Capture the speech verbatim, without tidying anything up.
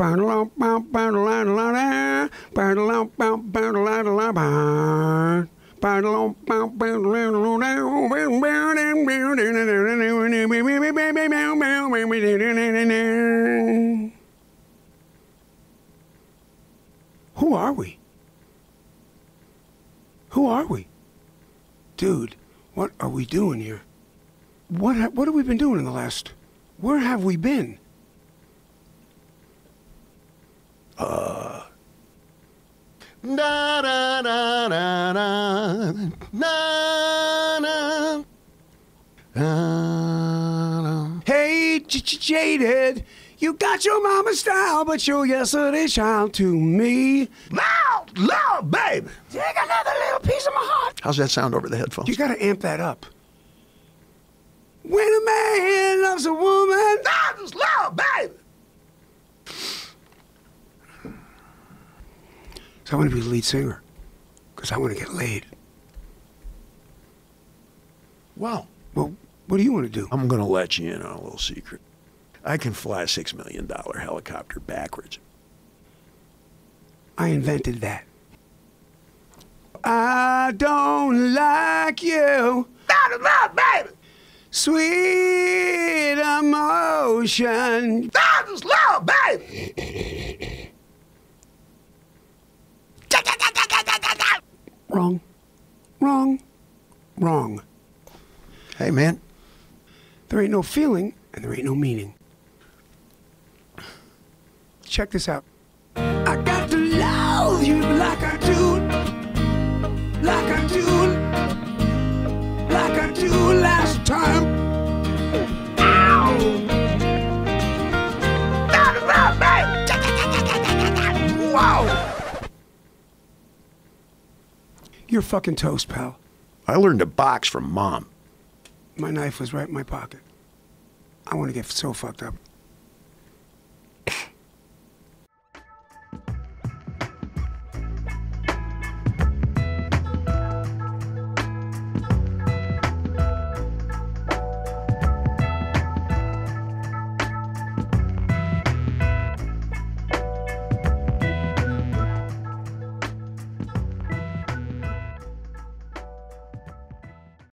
Who are we? Who are we? Dude, what are we doing here? What ha what have we been doing in the last... Where have we been? Uh... Na na na na na na na na. Hey, Jaded, you got your mama style, but you're yesterday child to me. Loud, loud, baby. Take another little piece of my heart. How's that sound over the headphones? You gotta amp that up. When a man loves a woman, that's love, baby. So I want to be the lead singer, because I want to get laid. Wow. Well, what do you want to do? I'm going to let you in on a little secret. I can fly a six million dollar helicopter backwards. I invented that. I don't like you. That's love, baby. Sweet emotion. That is love, baby. Wrong. Wrong. Wrong. Hey, man. There ain't no feeling, and there ain't no meaning. Check this out. I got to love you like I do. Like I do. Like I do last time. Ow! That is love, babe! Wow! You're fucking toast, pal. I learned to box from Mom. My knife was right in my pocket. I want to get so fucked up.